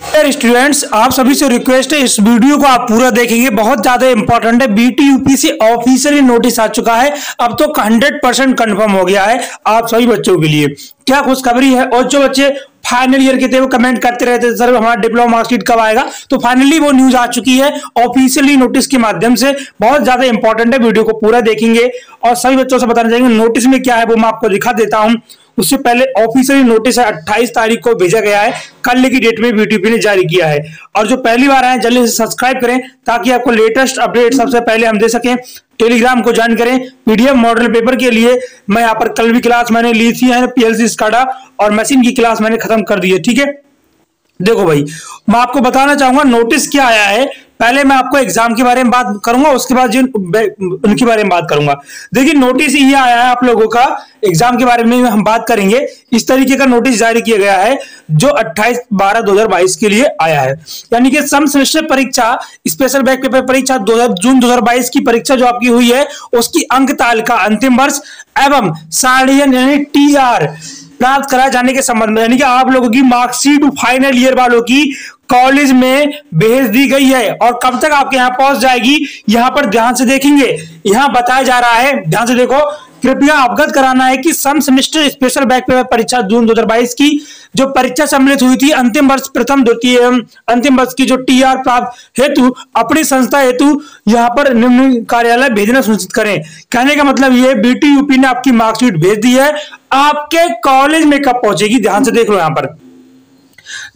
Students आप सभी से रिक्वेस्ट है इस वीडियो को आप पूरा देखेंगे, बहुत ज्यादा इंपॉर्टेंट है। बीटीयूपी से ऑफिशियली नोटिस आ चुका है, अब तो 100% कंफर्म हो गया है आप सभी बच्चों के लिए। क्या खुशखबरी है। और जो बच्चे फाइनल ईयर के थे वो कमेंट करते रहते थे सर हमारा डिप्लोमा मार्कशीट कब आएगा, तो फाइनली वो न्यूज आ चुकी है ऑफिशियली नोटिस के माध्यम से। बहुत ज्यादा इंपॉर्टेंट है, वीडियो को पूरा देखेंगे। और सभी बच्चों से बताना चाहेंगे नोटिस में क्या है वो मैं आपको दिखा देता हूँ। उससे पहले ऑफिशियली नोटिस है 28 तारीख को भेजा गया है, कल की डेट में बीटीयूपी ने जारी किया है। और जो पहली बार आए जल्दी से सब्सक्राइब करें ताकि आपको लेटेस्ट अपडेट सबसे पहले हम दे सकें। टेलीग्राम को ज्वाइन करें। पीडीएफ मॉडल पेपर के लिए मैं यहाँ पर कल भी क्लास मैंने ली थी है, पीएलसी स्काडा और मशीन की क्लास मैंने खत्म कर दी है। ठीक है, देखो भाई मैं आपको बताना चाहूंगा नोटिस क्या आया है। पहले मैं आपको एग्जाम के बारे में बात करूंगा, उसके बाद जिन उनके बारे में बात करूंगा। देखिए नोटिस ये आया है आप लोगों का, एग्जाम के बारे में हम बात करेंगे। इस तरीके का नोटिस जारी किया गया है जो 28/12/2022 के लिए आया है, यानी कि सम सेमेस्टर परीक्षा स्पेशल बैक पेपर परीक्षा जून 2022 की परीक्षा जो आपकी हुई है उसकी अंक तालिका अंतिम वर्ष एवं सारणीयन यानी टीआर प्राप्त कराए जाने के संबंध में, यानी कि आप लोगों की मार्कशीट फाइनल ईयर वालों की कॉलेज में भेज दी गई है। और कब तक आपके यहां पहुंच जाएगी, यहां पर ध्यान से देखेंगे। यहां बताया जा रहा है, ध्यान से देखो, कृपया अवगत कराना है कि सम सेमेस्टर स्पेशल बैक पेपर परीक्षा जून 2022 की जो परीक्षा सम्मिलित हुई थी अंतिम वर्ष प्रथम द्वितीय अंतिम वर्ष की जो टीआर प्राप्त हेतु अपनी संस्था हेतु यहां पर निम्न कार्यालय भेजना सुनिश्चित करें। कहने का मतलब ये बीटीयूपी ने आपकी मार्कशीट भेज दी है, आपके कॉलेज में कब पहुंचेगी ध्यान से देख लो। यहां पर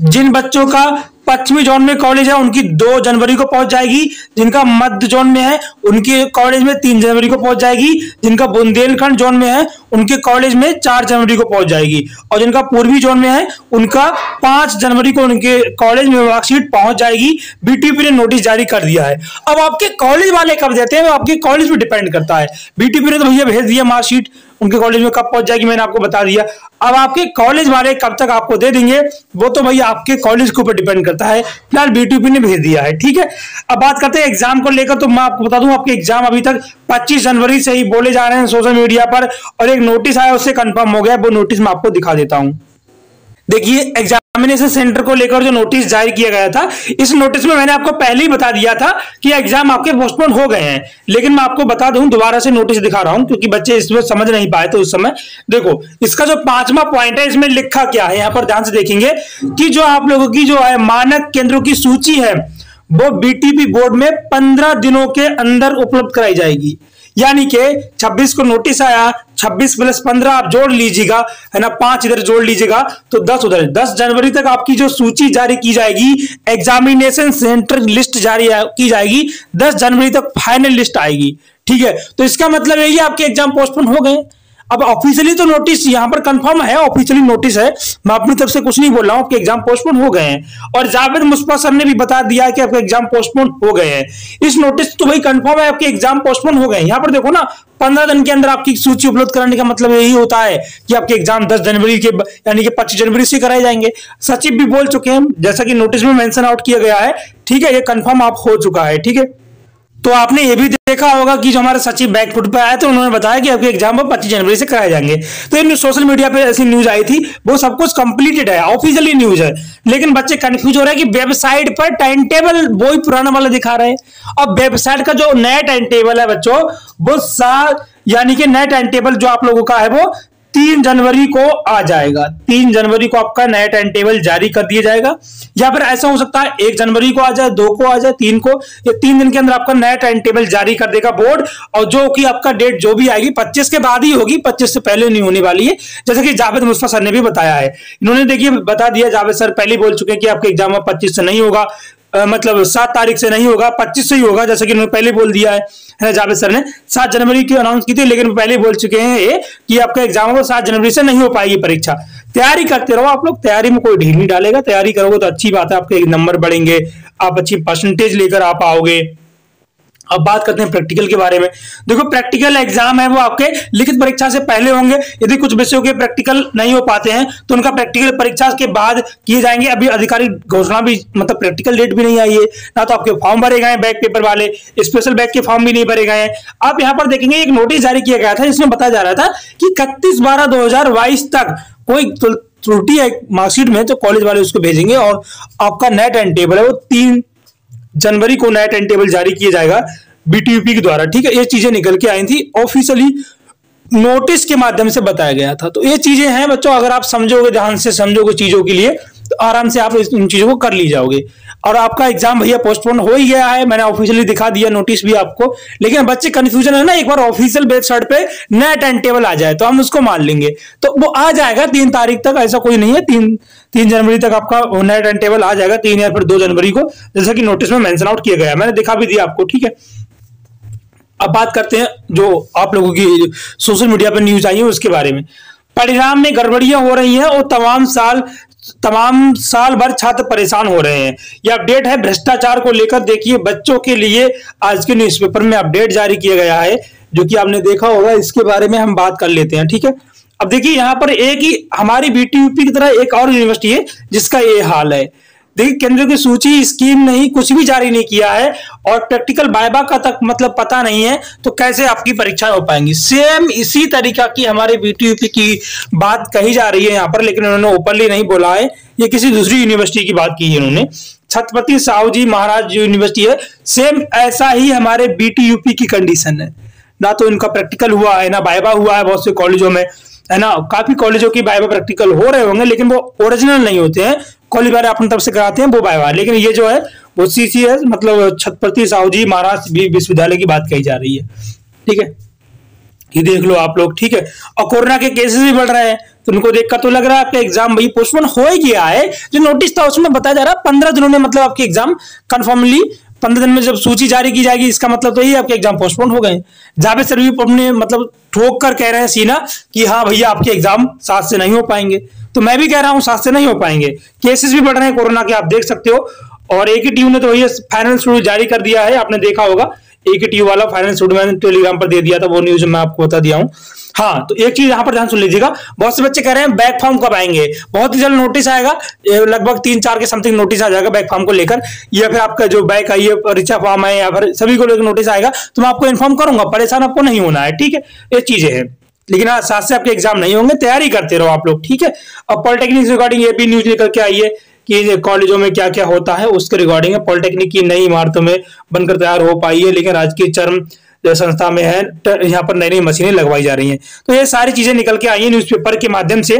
जिन बच्चों का पश्चिमी जोन में कॉलेज है उनकी 2 जनवरी को पहुंच जाएगी, जिनका मध्य जोन में है उनके कॉलेज में 3 जनवरी को पहुंच जाएगी, जिनका बुंदेलखंड जोन में है उनके कॉलेज में 4 जनवरी को पहुंच जाएगी, और जिनका पूर्वी जोन में है उनका 5 जनवरी को उनके कॉलेज में मार्कशीट पहुंच जाएगी। बीटीयूपी ने नोटिस जारी कर दिया है। अब आपके कॉलेज वाले कब देते हैं वो आपके कॉलेज पर डिपेंड करता है। बीटीयूपी ने तो भैया भेज दिया मार्कशीट, उनके कॉलेज में कब पहुंच जाएगी मैंने आपको बता दिया। अब आपके कॉलेज वाले कब तक आपको दे देंगे वो तो भैया आपके कॉलेज के ऊपर डिपेंड करता है। फिलहाल बीटीयूपी ने भेज दिया है। ठीक है, अब बात करते हैं एग्जाम को लेकर, तो मैं आपको बता दूं आपके एग्जाम अभी तक 25 जनवरी से ही बोले जा रहे हैं सोशल मीडिया पर, और एक नोटिस आया उससे कंफर्म हो गया। वो नोटिस मैं आपको दिखा देता हूं। देखिए एग्जामिनेशन सेंटर को लेकर जो नोटिस जारी किया गया था, इस नोटिस में मैंने आपको पहले ही बता दिया था कि एग्जाम आपके पोस्टपोन हो गए हैं, लेकिन मैं आपको बता दूं दोबारा से नोटिस दिखा रहा हूं क्योंकि बच्चे इसमें समझ नहीं पाए थे उस समय। देखो इसका जो 5वां पॉइंट है इसमें लिखा क्या है, यहां पर ध्यान से देखेंगे कि जो आप लोगों की जो है मानक केंद्रों की सूची है वो बीटीपी बोर्ड में 15 दिनों के अंदर उपलब्ध कराई जाएगी। यानी कि 26 को नोटिस आया, 26 + 15 आप जोड़ लीजिएगा है ना, 5 इधर जोड़ लीजिएगा तो 10 उधर, 10 जनवरी तक आपकी जो सूची जारी की जाएगी, एग्जामिनेशन सेंटर लिस्ट जारी की जाएगी, 10 जनवरी तक फाइनल लिस्ट आएगी। ठीक है, तो इसका मतलब है कि आपके एग्जाम पोस्टपोन हो गए। अब ऑफिशियली तो नोटिस यहां पर कंफर्म है, ऑफिशियली नोटिस है, मैं अपनी तरफ से कुछ नहीं बोल रहा हूं, आपके एग्जाम पोस्टपोन हो गए हैं। और जावेद मुस्पा सर ने भी बता दिया कि आपके एग्जाम पोस्टपोन हो गए हैं। इस नोटिस तो भाई कंफर्म है आपके एग्जाम पोस्टपोन हो गए। यहां पर देखो ना 15 दिन के अंदर आपकी सूची उपलब्ध कराने का मतलब यही होता है कि आपके एग्जाम 10 जनवरी के यानी कि 25 जनवरी से कराए जाएंगे। सचिव भी बोल चुके हैं जैसा कि नोटिस में मेंशन आउट किया गया है। ठीक है, ये कंफर्म आप हो चुका है। ठीक है, तो आपने ये भी देखा होगा कि जो हमारे सचिव बैक फुट पर आए थे उन्होंने बताया कि आपके एग्जाम 25 जनवरी से कराए जाएंगे। तो ये सोशल मीडिया पे ऐसी न्यूज आई थी, वो सब कुछ कंप्लीटेड है, ऑफिशियली न्यूज है, लेकिन बच्चे कंफ्यूज हो रहे हैं कि वेबसाइट पर टाइम टेबल वो ही पुराना वाला दिखा रहे हैं। अब वेबसाइट का जो नया टाइम टेबल है बच्चों वो यानी कि नया टाइम टेबल जो आप लोगों का है वो 3 जनवरी को आ जाएगा। 3 जनवरी को आपका नया टाइम टेबल जारी कर दिया जाएगा, या फिर ऐसा हो सकता है 1 जनवरी को आ जाए, 2 को आ जाए, 3 को, या 3 दिन के अंदर आपका नया टाइम टेबल जारी कर देगा बोर्ड। और जो कि आपका डेट जो भी आएगी 25 के बाद ही होगी, 25 से पहले नहीं होने वाली है, जैसे कि जावेद मुस्तफा सर ने भी बताया है। इन्होंने देखिए बता दिया, जावेद सर पहले बोल चुके हैं कि आपका एग्जाम 25 से नहीं होगा, मतलब 7 तारीख से नहीं होगा, 25 से ही होगा, जैसे कि उन्होंने पहले बोल दिया है। जावेद सर ने 7 जनवरी की अनाउंस की थी, लेकिन पहले बोल चुके हैं कि आपका एग्जाम को 7 जनवरी से नहीं हो पाएगी परीक्षा। तैयारी करते रहो आप लोग, तैयारी में कोई ढील नहीं डालेगा, तैयारी करोगे तो अच्छी बात है, आपके नंबर बढ़ेंगे, आप अच्छी परसेंटेज लेकर आप आओगे। अब बात करते हैं प्रैक्टिकल के बारे में। देखो प्रैक्टिकल एग्जाम है वो आपके लिखित परीक्षा से पहले होंगे। यदि कुछ विषयों के प्रैक्टिकल नहीं हो पाते हैं तो उनका प्रैक्टिकल परीक्षा के बाद किए जाएंगे। अभी आधिकारिक घोषणा भी मतलब प्रैक्टिकल डेट भी नहीं आई है, ना तो आपके फॉर्म भरे गए हैं बैक पेपर वाले, स्पेशल बैक के फॉर्म भी नहीं भरे गए हैं। आप यहाँ पर देखेंगे एक नोटिस जारी किया गया था जिसमें बताया जा रहा था कि 31/12/2022 तक कोई त्रुटि है मार्कशीट में तो कॉलेज वाले उसको भेजेंगे। और आपका नया टाइम टेबल है वो 3 जनवरी को नया टाइम टेबल जारी किया जाएगा बीटीयूपी के द्वारा, ठीक है। ये चीजें निकल के आई थी, ऑफिशियली नोटिस के माध्यम से बताया गया था। तो ये चीजें हैं बच्चों, अगर आप समझोगे, ध्यान से समझोगे चीजों के लिए, तो आराम से आप इन चीजों को कर ली जाओगे। और आपका एग्जाम भैया पोस्टपोन हो ही गया है, मैंने ऑफिशियली दिखा दिया नोटिस भी आपको। लेकिन बच्चे कंफ्यूजन है ना, एक बार ऑफिशियल वेबसाइट पे नया टाइम टेबल आ जाए तो हम उसको मान लेंगे, तो वो आ जाएगा 3 तारीख तक, ऐसा कोई नहीं है। 3 जनवरी तक आपका नया टाइम टेबल आ जाएगा, 3 या फिर 2 जनवरी को, जैसा कि नोटिस में मेंशन आउट किया गया है, मैंने दिखा भी दिया आपको, ठीक है। अब बात करते हैं जो आप लोगों की सोशल मीडिया पर न्यूज आई है उसके बारे में। परिणाम में गड़बड़ियां हो रही हैं और तमाम साल भर छात्र परेशान हो रहे हैं। यह अपडेट है भ्रष्टाचार को लेकर। देखिए बच्चों के लिए आज के न्यूज़पेपर में अपडेट जारी किया गया है, जो कि आपने देखा होगा, इसके बारे में हम बात कर लेते हैं, ठीक है। अब देखिए यहाँ पर एक ही हमारी बीटीयूपी की तरह एक और यूनिवर्सिटी है जिसका ये हाल है। देखिए केंद्र की सूची, स्कीम नहीं, कुछ भी जारी नहीं किया है और प्रैक्टिकल वाइवा का तक मतलब पता नहीं है, तो कैसे आपकी परीक्षाएं हो पाएंगी। सेम इसी तरीका की हमारे बीटीयूपी की बात कही जा रही है यहाँ पर, लेकिन उन्होंने ओपनली नहीं बोला है, ये किसी दूसरी यूनिवर्सिटी की बात की है उन्होंने। छत्रपति साहू जी महाराज यूनिवर्सिटी है, सेम ऐसा ही हमारे बीटीयूपी की कंडीशन है। ना तो इनका प्रैक्टिकल हुआ है, ना वाइवा हुआ है बहुत से कॉलेजों में, है ना। काफी कॉलेजों की वाइवा प्रैक्टिकल हो रहे होंगे लेकिन वो ओरिजिनल नहीं होते हैं, कॉलेज वाले अपनी तरफ से कराते हैं वो वाइवा। लेकिन ये जो है वो सीसीएस मतलब छत्रपति साहू जी महाराज विश्वविद्यालय की बात कही जा रही है, ठीक है, ये देख लो आप लोग, ठीक है। और कोरोना के केसेस भी बढ़ रहे हैं, तो उनको देखकर तो लग रहा है आपका एग्जाम भाई पोस्टपोन हो ही गया है। जो नोटिस था उसमें बताया जा रहा है 15 दिनों में, मतलब आपके एग्जाम कंफर्मली 15 दिन में जब सूची जारी की जाएगी, इसका मतलब तो ये आपके एग्जाम पोस्टपोन हो गए। जावेद सर भी अपने मतलब ठोक कर कह रहे हैं सीना कि हाँ भैया आपके एग्जाम 7 से नहीं हो पाएंगे, तो मैं भी कह रहा हूँ 7 से नहीं हो पाएंगे। केसेस भी बढ़ रहे हैं कोरोना के, आप देख सकते हो। और AKTU ने तो भैया फाइनल शेड्यूल जारी कर दिया है, आपने देखा होगा AKTU वाला फाइनल शेड्यूल मैंने टेलीग्राम पर दे दिया था, वो न्यूज मैं आपको बता दिया हूँ। हाँ, तो एक चीज यहाँ पर ध्यान सुन लीजिएगा, बहुत से बच्चे कह रहे हैं बैक फॉर्म कब आएंगे, बहुत ही जल्द नोटिस आएगा, लगभग 3-4 के समथिंग नोटिस आ जाएगा बैक फॉर्म को लेकर, या फिर आपका जो बैक आई है परीक्षा फॉर्म है या फिर सभी को लेकर नोटिस आएगा, तो मैं आपको इन्फॉर्म करूंगा, परेशान आपको नहीं होना है, ठीक है। ये चीजें हैं, लेकिन आज 7 से आपके एग्जाम नहीं होंगे, तैयारी करते रहो आप लोग, ठीक है। अब पॉलिटेक्निक रिगार्डिंग ये भी न्यूज निकल के आई है कि कॉलेजों में क्या क्या होता है, उसके रिगार्डिंग पॉलिटेक्निक की नई इमारतों में बनकर तैयार हो पाई है, लेकिन आज की चर्म संस्था में है यहाँ पर नई नई मशीनें लगवाई जा रही हैं। तो ये सारी चीजें निकल के आई है न्यूज़पेपर के माध्यम से,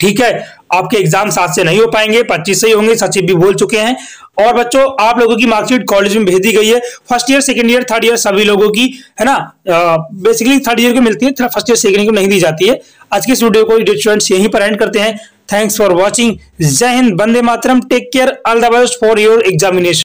ठीक है। आपके एग्जाम 7 से नहीं हो पाएंगे, 25 से ही होंगे, सचिव भी बोल चुके हैं। और बच्चों आप लोगों की मार्कशीट कॉलेज में भेज दी गई है, first year second year third year सभी लोगों की, है ना। बेसिकली थर्ड ईयर को मिलती है, फर्स्ट ईयर सेकंड ईयर को नहीं दी जाती है। आज के स्टूडियो को स्टूडेंट्स यहीं पर एंड करते हैं। थैंक्स फॉर वॉचिंग, जय Hind, Vande Mataram, take care, all the best for your examination.